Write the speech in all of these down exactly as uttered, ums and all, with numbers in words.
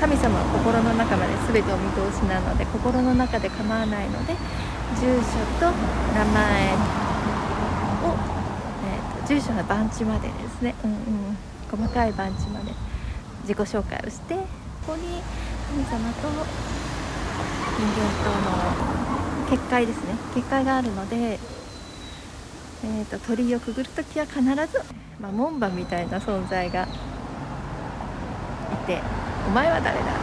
神様は心の中まで全てお見通しなので、心の中で構わないので、住所と名前を、えー、と住所の番地までですね、うんうん、細かい番地まで自己紹介をして、ここに神様と人間との結界ですね、結界があるので、えー、と鳥居をくぐるときは必ず、まあ、門番みたいな存在がいて、お前は誰だって。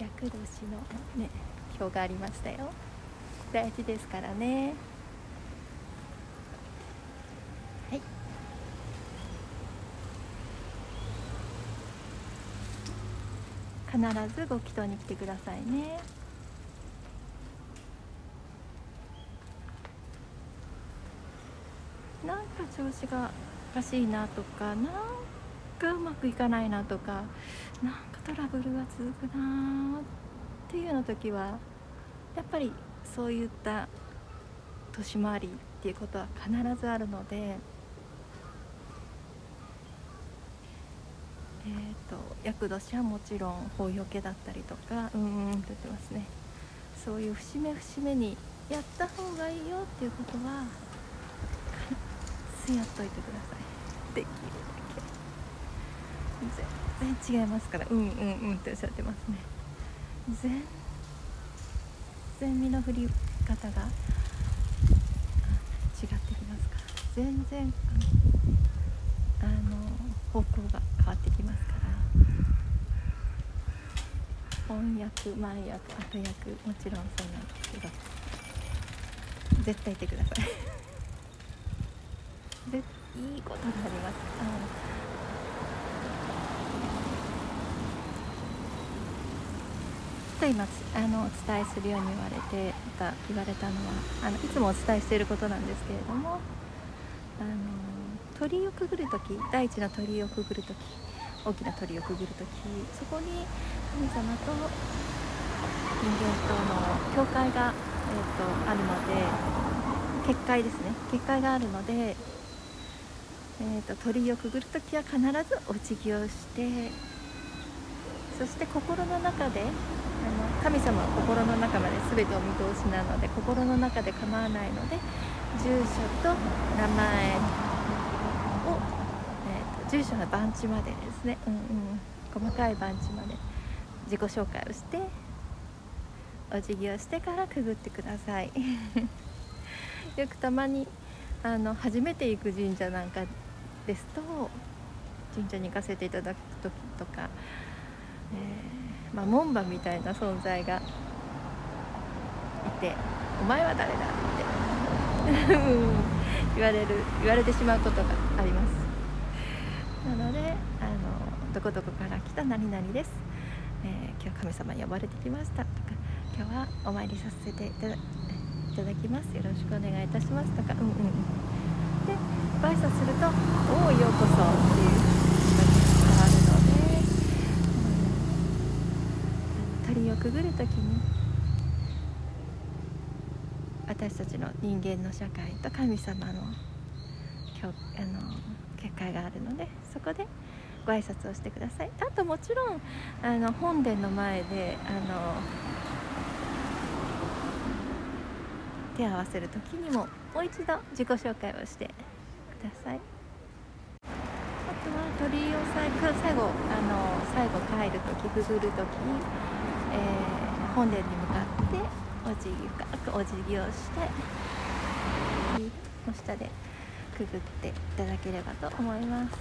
厄年のね、表がありましたよ。大事ですからね。はい。必ずご祈祷に来てくださいね。なんか調子がおかしいなとか、なんかうまくいかないなとか、なんかトラブルが続くなっていうような時は、やっぱりそういった年回りっていうことは必ずあるので、えーと厄年はもちろん法要家だったりとか、うーんって言ってますね。そういう節目節目にやった方がいいよっていうことは必ずやっといてください。できるだけ。全然違いますから、うんうんうんっておっしゃってますね。全然身の振り方が違ってきますから、全然あの方向が変わってきますから。翻訳、前訳、後訳、もちろんそうなんですけど、絶対いてください。でいいことになります。あの今あのお伝えするように言われてた言われたのは、あのいつもお伝えしていることなんですけれども、あの鳥居をくぐるとき、大地の鳥居をくぐるとき、大きな鳥居をくぐるとき、そこに神様と人間との境界が、えー、とあるので、結界ですね、結界があるので、えー、と鳥居をくぐるときは必ずお辞儀をして、そして心の中で、あの神様は心の中まで全てお見通しなので、心の中で構わないので、住所と名前を、えー、と住所の番地までですね、うんうん、細かい番地まで自己紹介をして、お辞儀をしてからくぐってください。よくたまにあの初めて行く神社なんかですと、神社に行かせていただく時とか、えーまあ、門番みたいな存在がいて「お前は誰だ?」って言われる言われてしまうことがあります。なので、あの「どこどこから来た何々です」えー「今日神様に呼ばれてきました」とか、今日はお参りさせていただいただきます、よろしくお願いいたしますとか、うんうん、でご挨拶すると「おおようこそ」っていう形があるので、うん、鳥居をくぐるときに私たちの人間の社会と神様のあの結界があるので、そこでご挨拶をしてください。あともちろんあの本殿の前であの手を合わせる時にももう一度自己紹介をしてください。あとは鳥居を最後最後あの最後帰る時、くぐる時に、えー、本殿に向かってお辞儀深くお辞儀をしての下でくぐっていただければと思います。